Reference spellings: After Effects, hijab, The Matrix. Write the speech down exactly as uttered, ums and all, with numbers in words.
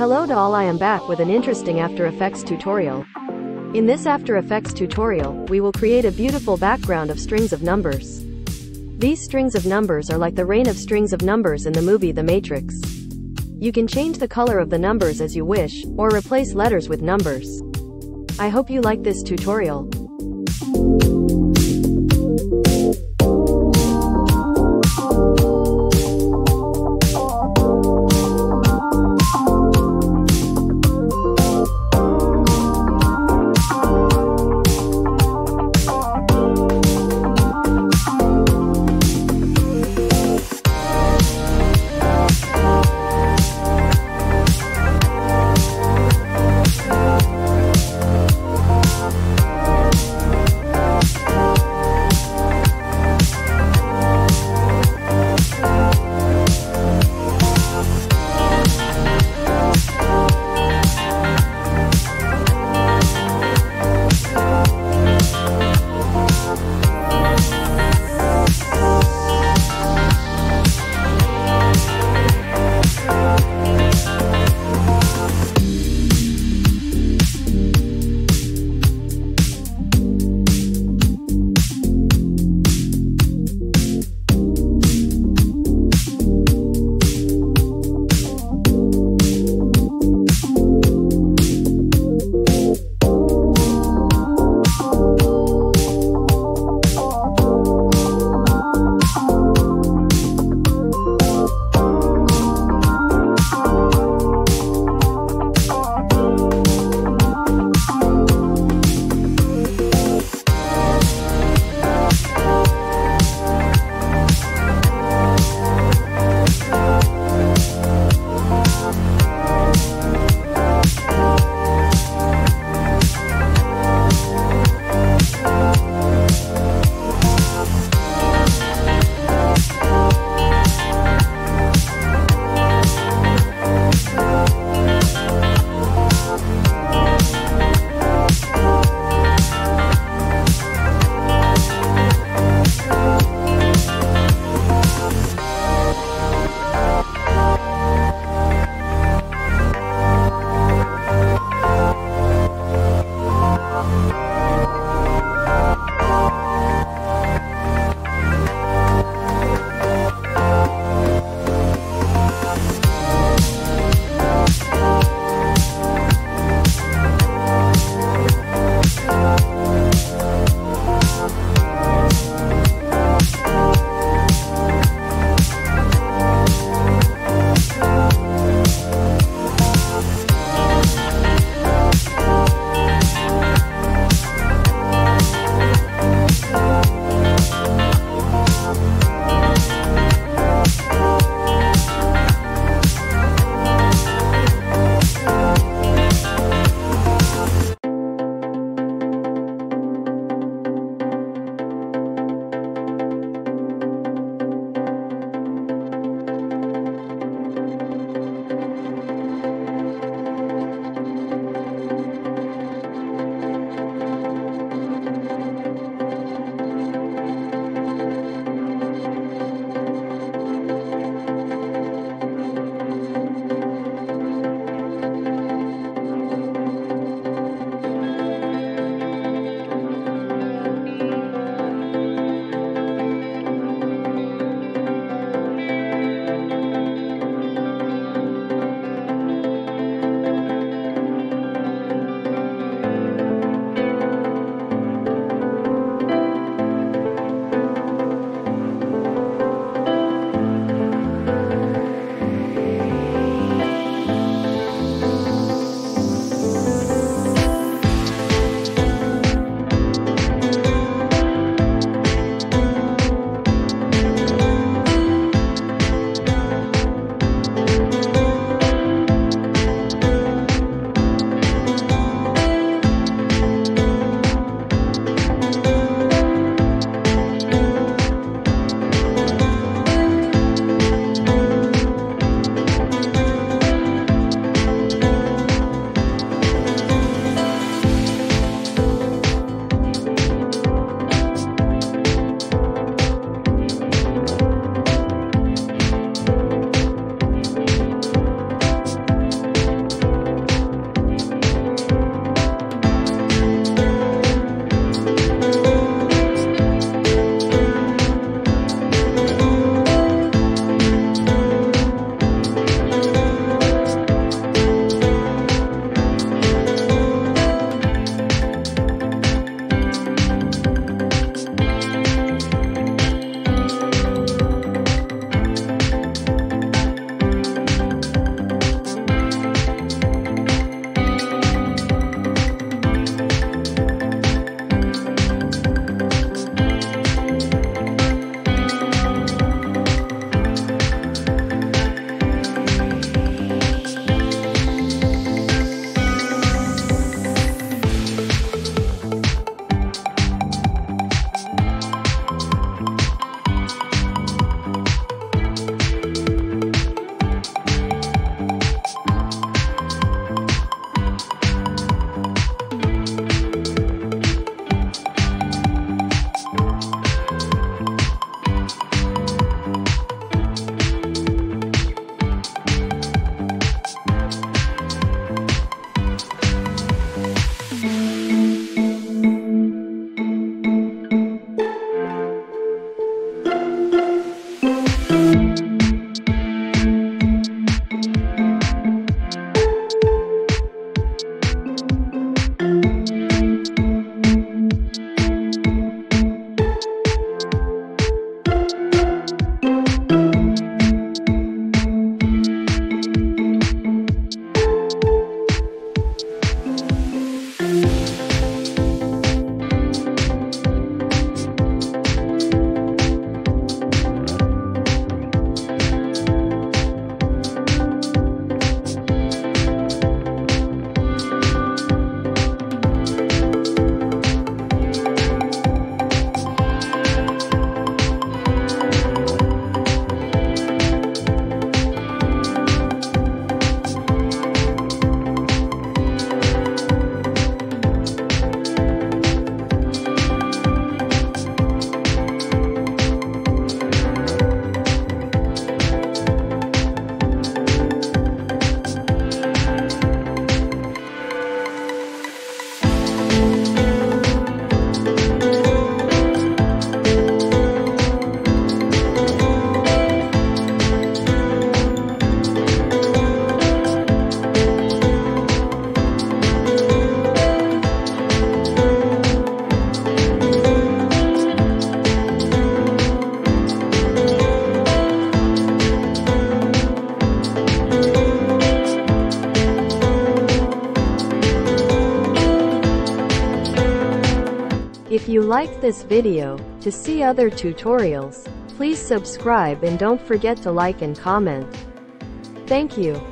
Hello to all, I am back with an interesting After Effects tutorial. In this After Effects tutorial, we will create a beautiful background of strings of numbers. These strings of numbers are like the rain of strings of numbers in the movie The Matrix. You can change the color of the numbers as you wish, or replace letters with numbers. I hope you like this tutorial. you liked this video, to see other tutorials, please subscribe and don't forget to like and comment. Thank you.